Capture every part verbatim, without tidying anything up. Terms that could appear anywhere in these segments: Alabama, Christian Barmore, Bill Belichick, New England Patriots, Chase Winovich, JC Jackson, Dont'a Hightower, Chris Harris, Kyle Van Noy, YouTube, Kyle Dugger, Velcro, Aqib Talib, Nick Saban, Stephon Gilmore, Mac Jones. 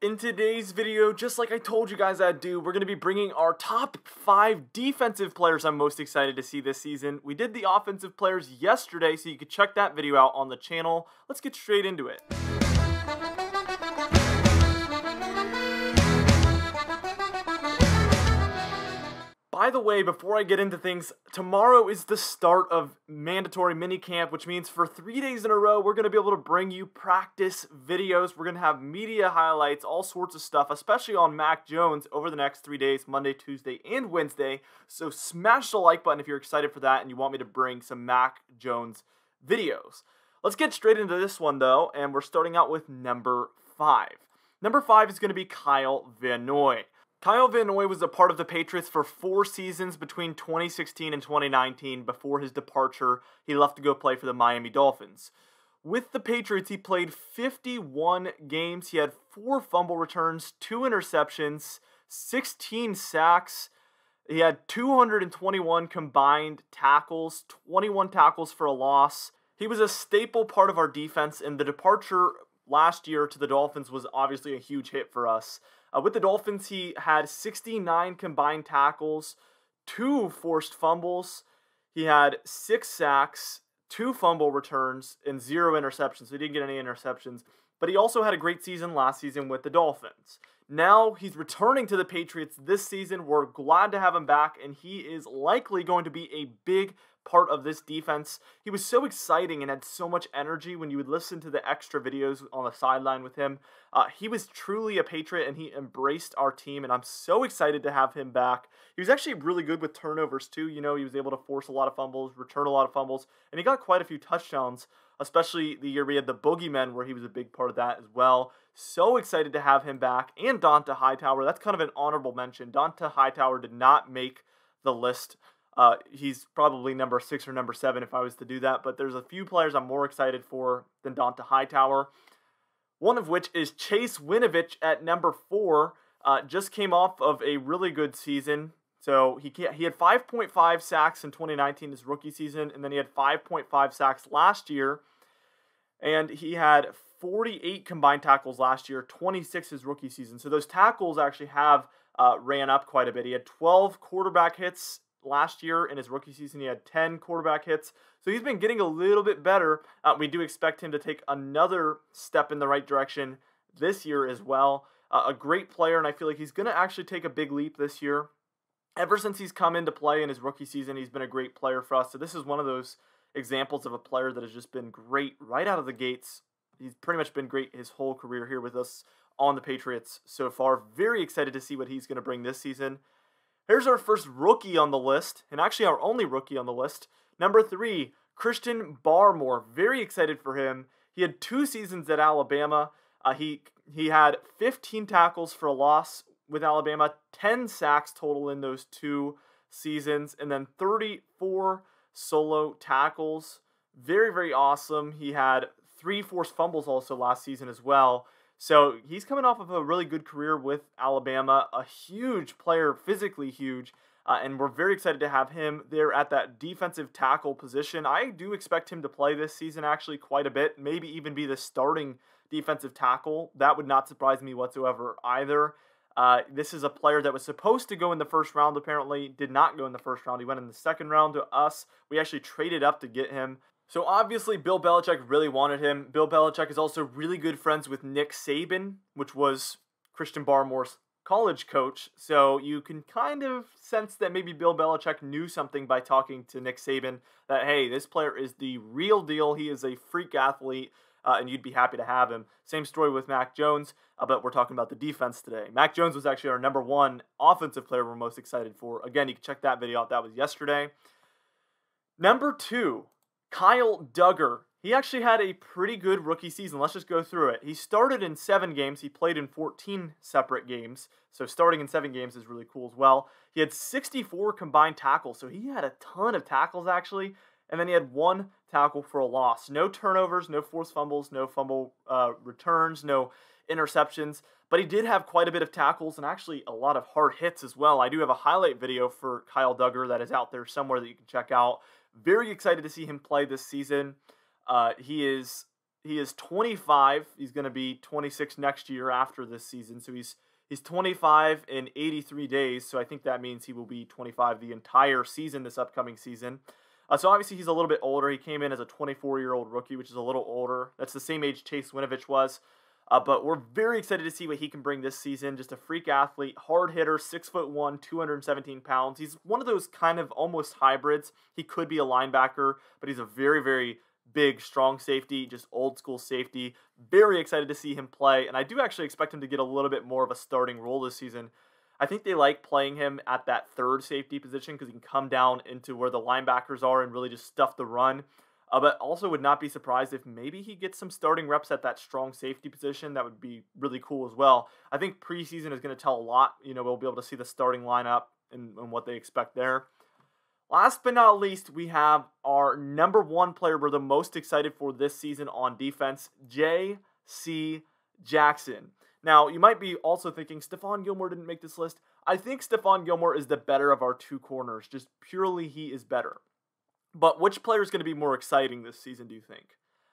In today's video, just like I told you guys I'd do, we're going to be bringing our top five defensive players I'm most excited to see this season. We did the offensive players yesterday, so you could check that video out on the channel. Let's get straight into it. By the way, before I get into things, tomorrow is the start of mandatory minicamp, which means for three days in a row, we're going to be able to bring you practice videos. We're going to have media highlights, all sorts of stuff, especially on Mac Jones over the next three days, Monday, Tuesday, and Wednesday. So smash the like button if you're excited for that and you want me to bring some Mac Jones videos. Let's get straight into this one, though, and we're starting out with number five. Number five is going to be Kyle Van Noy. Kyle Van Noy was a part of the Patriots for four seasons between twenty sixteen and twenty nineteen. Before his departure, he left to go play for the Miami Dolphins. With the Patriots, he played fifty-one games. He had four fumble returns, two interceptions, sixteen sacks. He had two hundred twenty-one combined tackles, twenty-one tackles for a loss. He was a staple part of our defense, and the departure last year to the Dolphins was obviously a huge hit for us. Uh, with the Dolphins, he had sixty-nine combined tackles, two forced fumbles, he had six sacks, two fumble returns, and zero interceptions. So he didn't get any interceptions, but he also had a great season last season with the Dolphins. Now he's returning to the Patriots this season. We're glad to have him back, and he is likely going to be a big part of this defense. He was so exciting and had so much energy when you would listen to the extra videos on the sideline with him. Uh, he was truly a Patriot, and he embraced our team, and I'm so excited to have him back. He was actually really good with turnovers too. You know, he was able to force a lot of fumbles, return a lot of fumbles, and he got quite a few touchdowns, especially the year we had the Boogeymen where he was a big part of that as well. So excited to have him back. And Dont'a Hightower, that's kind of an honorable mention. Dont'a Hightower did not make the list. Uh, he's probably number six or number seven if I was to do that, but there's a few players I'm more excited for than Dont'a Hightower, one of which is Chase Winovich at number four. Uh, just came off of a really good season, so he can't, he had five point five sacks in twenty nineteen, his rookie season, and then he had five point five sacks last year, and he had forty-eight combined tackles last year, twenty-six his rookie season, so those tackles actually have uh, ran up quite a bit. He had twelve quarterback hits last year. In his rookie season, he had ten quarterback hits. So he's been getting a little bit better. Uh, we do expect him to take another step in the right direction this year as well. Uh, a great player, and I feel like he's going to actually take a big leap this year. Ever since he's come into play in his rookie season, he's been a great player for us. So this is one of those examples of a player that has just been great right out of the gates. He's pretty much been great his whole career here with us on the Patriots so far. Very excited to see what he's going to bring this season. Here's our first rookie on the list, and actually our only rookie on the list. Number three, Christian Barmore. Very excited for him. He had two seasons at Alabama. Uh, he he had fifteen tackles for a loss with Alabama, ten sacks total in those two seasons, and then thirty-four solo tackles. Very, very awesome. He had three forced fumbles also last season as well. So he's coming off of a really good career with Alabama, a huge player, physically huge, uh, and we're very excited to have him there at that defensive tackle position. I do expect him to play this season actually quite a bit, maybe even be the starting defensive tackle. That would not surprise me whatsoever either. Uh, this is a player that was supposed to go in the first round, apparently did not go in the first round. He went in the second round to us. We actually traded up to get him. So obviously, Bill Belichick really wanted him. Bill Belichick is also really good friends with Nick Saban, which was Christian Barmore's college coach. So you can kind of sense that maybe Bill Belichick knew something by talking to Nick Saban that, hey, this player is the real deal. He is a freak athlete, uh, and you'd be happy to have him. Same story with Mac Jones, uh, but we're talking about the defense today. Mac Jones was actually our number one offensive player we're most excited for. Again, you can check that video out. That was yesterday. Number two, Kyle Dugger. He actually had a pretty good rookie season. Let's just go through it. He started in seven games. He played in fourteen separate games. So starting in seven games is really cool as well. He had sixty-four combined tackles. So he had a ton of tackles actually. And then he had one tackle for a loss. No turnovers, no forced fumbles, no fumble uh, returns, no interceptions. But he did have quite a bit of tackles and actually a lot of hard hits as well. I do have a highlight video for Kyle Dugger that is out there somewhere that you can check out. Very excited to see him play this season. Uh, he is he is twenty-five. He's going to be twenty-six next year after this season. So he's he's twenty-five in eighty-three days. So I think that means he will be twenty-five the entire season this upcoming season. Uh, so obviously he's a little bit older. He came in as a twenty-four-year-old rookie, which is a little older. That's the same age Chase Winovich was. Uh, but we're very excited to see what he can bring this season. Just a freak athlete, hard hitter, six foot one, two hundred seventeen pounds. He's one of those kind of almost hybrids. He could be a linebacker, but he's a very, very big, strong safety, just old school safety. Very excited to see him play, and I do actually expect him to get a little bit more of a starting role this season. I think they like playing him at that third safety position because he can come down into where the linebackers are and really just stuff the run. Uh, but also would not be surprised if maybe he gets some starting reps at that strong safety position. That would be really cool as well. I think preseason is going to tell a lot. You know, we'll be able to see the starting lineup and, and what they expect there. Last but not least, we have our number one player we're the most excited for this season on defense, J C Jackson. Now, you might be also thinking, Stephon Gilmore didn't make this list. I think Stephon Gilmore is the better of our two corners. Just purely he is better. But which player is going to be more exciting this season, do you think?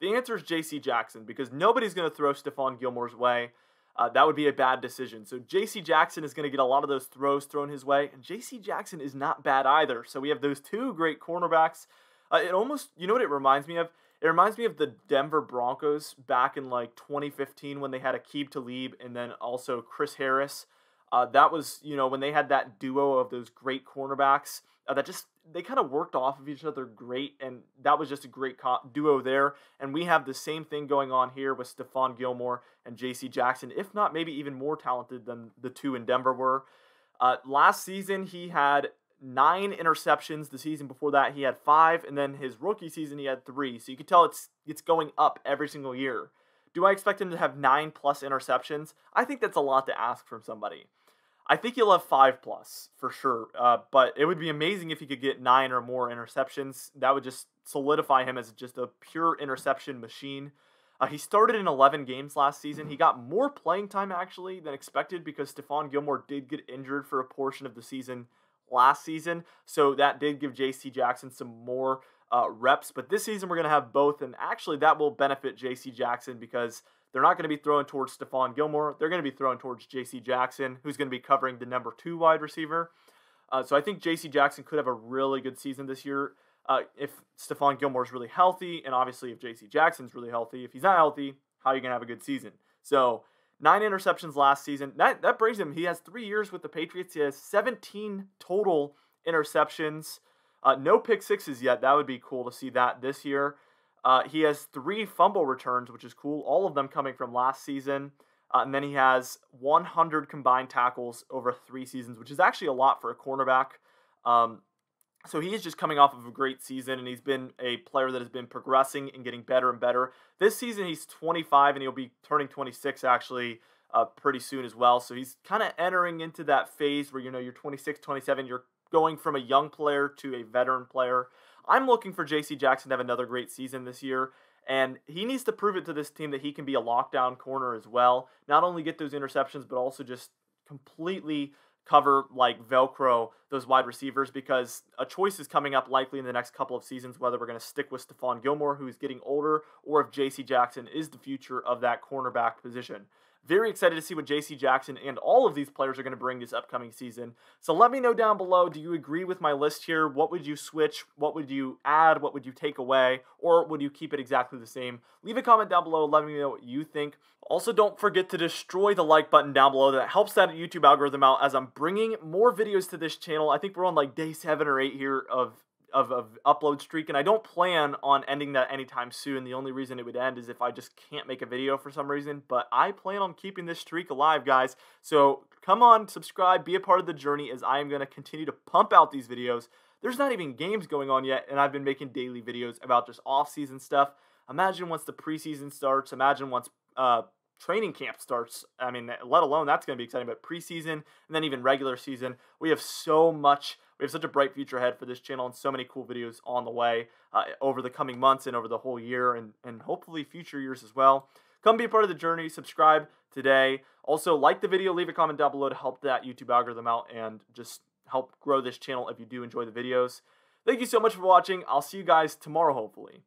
The answer is J C Jackson, because nobody's going to throw Stephon Gilmore's way. Uh, that would be a bad decision. So J C Jackson is going to get a lot of those throws thrown his way, and J C Jackson is not bad either. So we have those two great cornerbacks. Uh, it almost, you know what it reminds me of? It reminds me of the Denver Broncos back in like twenty fifteen when they had Aqib Talib and then also Chris Harris. Uh, that was, you know, when they had that duo of those great cornerbacks uh, that just, they kind of worked off of each other great, and that was just a great duo there. And we have the same thing going on here with Stephon Gilmore and J C Jackson, if not maybe even more talented than the two in Denver were. Uh, last season, he had nine interceptions. The season before that, he had five, and then his rookie season, he had three. So you can tell it's it's going up every single year. Do I expect him to have nine-plus interceptions? I think that's a lot to ask from somebody. I think he'll have five-plus for sure, uh, but it would be amazing if he could get nine or more interceptions. That would just solidify him as just a pure interception machine. Uh, he started in eleven games last season. He got more playing time, actually, than expected because Stephon Gilmore did get injured for a portion of the season last season, so that did give J C Jackson some more uh, reps, but this season we're going to have both, and actually that will benefit J C Jackson because they're not going to be throwing towards Stephon Gilmore. They're going to be throwing towards J C Jackson, who's going to be covering the number two wide receiver. Uh, so I think J C Jackson could have a really good season this year uh, if Stephon Gilmore is really healthy, and obviously if J C Jackson's really healthy. If he's not healthy, how are you going to have a good season? So nine interceptions last season. That, that brings him. He has three years with the Patriots. He has seventeen total interceptions. Uh, no pick sixes yet. That would be cool to see that this year. Uh, he has three fumble returns, which is cool, all of them coming from last season. Uh, and then he has one hundred combined tackles over three seasons, which is actually a lot for a cornerback. Um, so he is just coming off of a great season, and he's been a player that has been progressing and getting better and better. This season he's twenty-five, and he'll be turning twenty-six actually uh, pretty soon as well. So he's kind of entering into that phase where, you know, you're twenty-six, twenty-seven, you're going from a young player to a veteran player. I'm looking for J C Jackson to have another great season this year, and he needs to prove it to this team that he can be a lockdown corner as well. Not only get those interceptions, but also just completely cover, like Velcro, those wide receivers, because a choice is coming up likely in the next couple of seasons whether we're going to stick with Stephon Gilmore, who is getting older, or if J C Jackson is the future of that cornerback position. Very excited to see what J C Jackson and all of these players are going to bring this upcoming season. So let me know down below, do you agree with my list here? What would you switch? What would you add? What would you take away? Or would you keep it exactly the same? Leave a comment down below. Let me know what you think. Also, don't forget to destroy the like button down below. That helps that YouTube algorithm out as I'm bringing more videos to this channel. I think we're on like day seven or eight here of Of, of upload streak, and I don't plan on ending that anytime soon. The only reason it would end is if I just can't make a video for some reason, but I plan on keeping this streak alive, guys. So come on, subscribe, be a part of the journey, as I am going to continue to pump out these videos. There's not even games going on yet, and I've been making daily videos about just off-season stuff. Imagine once the preseason starts, imagine once uh, training camp starts. I mean, let alone that's going to be exciting, but preseason and then even regular season, we have so much. We have such a bright future ahead for this channel and so many cool videos on the way uh, over the coming months and over the whole year and, and hopefully future years as well. Come be a part of the journey. Subscribe today. Also, like the video. Leave a comment down below to help that YouTube algorithm out and just help grow this channel if you do enjoy the videos. Thank you so much for watching. I'll see you guys tomorrow, hopefully.